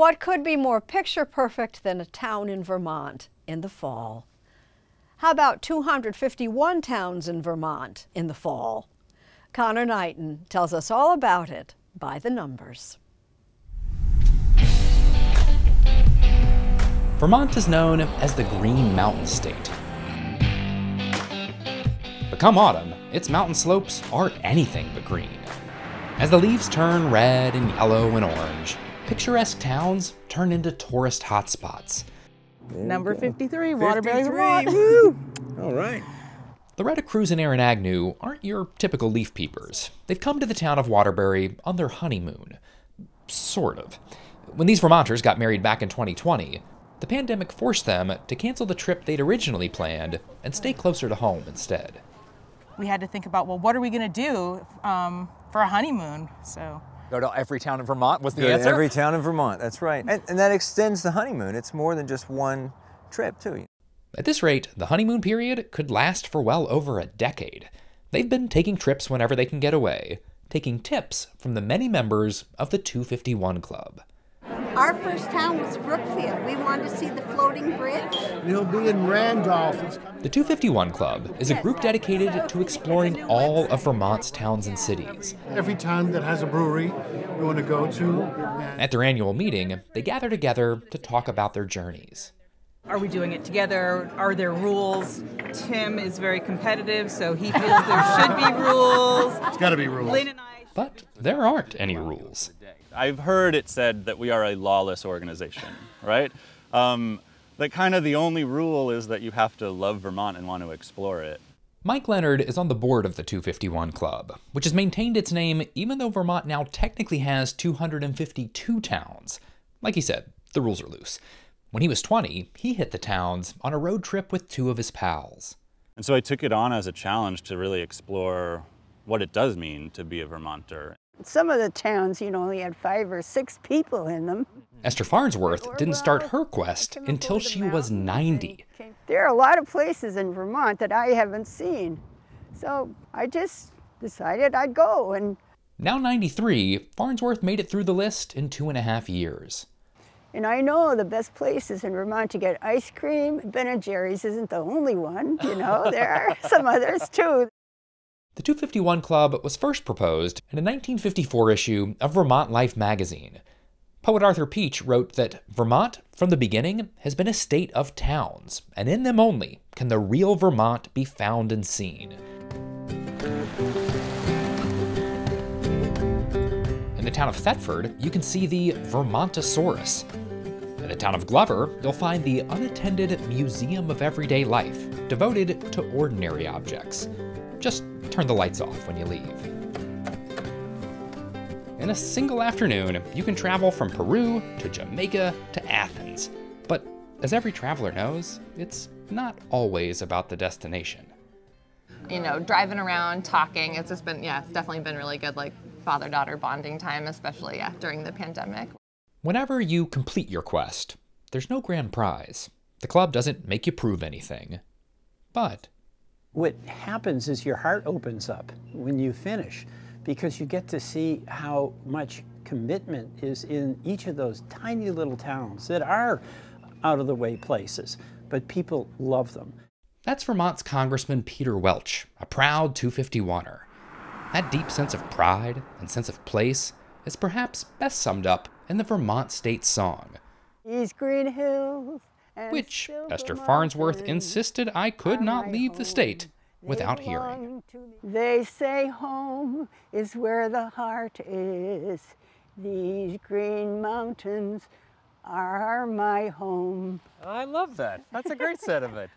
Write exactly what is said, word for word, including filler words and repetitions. What could be more picture perfect than a town in Vermont in the fall? How about two hundred fifty-one towns in Vermont in the fall? Conor Knighton tells us all about it by the numbers. Vermont is known as the Green Mountain State. But come autumn, its mountain slopes aren't anything but green. As the leaves turn red and yellow and orange, picturesque towns turn into tourist hotspots. Number fifty-three, Waterbury, Vermont. Woo! All right. Loretta Cruz and Aaron Agnew aren't your typical leaf peepers. They've come to the town of Waterbury on their honeymoon. Sort of. When these Vermonters got married back in twenty twenty, the pandemic forced them to cancel the trip they'd originally planned and stay closer to home instead. We had to think about, well, what are we going to do um, for a honeymoon? So. Go to every town in Vermont was the answer? Go to every town in Vermont, that's right. And, and that extends the honeymoon. It's more than just one trip, too. At this rate, the honeymoon period could last for well over a decade. They've been taking trips whenever they can get away, taking tips from the many members of the two fifty-one Club. Our first town was Brookfield. We wanted to see the floating bridge. It'll be in Randolph. The two fifty-one Club is a group dedicated to exploring all of Vermont's towns and cities. Every town that has a brewery we want to go to. At their annual meeting, they gather together to talk about their journeys. Are we doing it together? Are there rules? Tim is very competitive, so he feels there should be rules. It's got to be rules. But there aren't any rules. I've heard it said that we are a lawless organization, right? Um, that kind of the only rule is that you have to love Vermont and want to explore it. Mike Leonard is on the board of the two fifty-one Club, which has maintained its name even though Vermont now technically has two hundred fifty-two towns. Like he said, the rules are loose. When he was twenty, he hit the towns on a road trip with two of his pals. And so I took it on as a challenge to really explore what it does mean to be a Vermonter. Some of the towns, you know, only had five or six people in them. Esther Farnsworth didn't start her quest until she was ninety. There are a lot of places in Vermont that I haven't seen, so I just decided I'd go. And now ninety-three, Farnsworth made it through the list in two and a half years. And I know the best places in Vermont to get ice cream. Ben and Jerry's isn't the only one, you know. There are some others, too. The two fifty-one Club was first proposed in a nineteen fifty-four issue of Vermont Life magazine. Poet Arthur Peach wrote that Vermont, from the beginning, has been a state of towns, and in them only can the real Vermont be found and seen. In the town of Thetford, you can see the Vermontosaurus. In the town of Glover, you'll find the unattended Museum of Everyday Life, devoted to ordinary objects. Just turn the lights off when you leave. In a single afternoon, you can travel from Peru to Jamaica to Athens. But as every traveler knows, it's not always about the destination. You know, driving around, talking, it's just been, yeah, it's definitely been really good, like father-daughter bonding time, especially yeah, during the pandemic. Whenever you complete your quest, there's no grand prize. The club doesn't make you prove anything, but what happens is your heart opens up when you finish, because you get to see how much commitment is in each of those tiny little towns that are out-of-the-way places, but people love them. That's Vermont's Congressman Peter Welch, a proud two fifty-one-er. That deep sense of pride and sense of place is perhaps best summed up in the Vermont State song. These green hills, which Esther Farnsworth insisted I could not leave the state without hearing. They say home is where the heart is. These green mountains are my home. I love that. That's a great sentiment.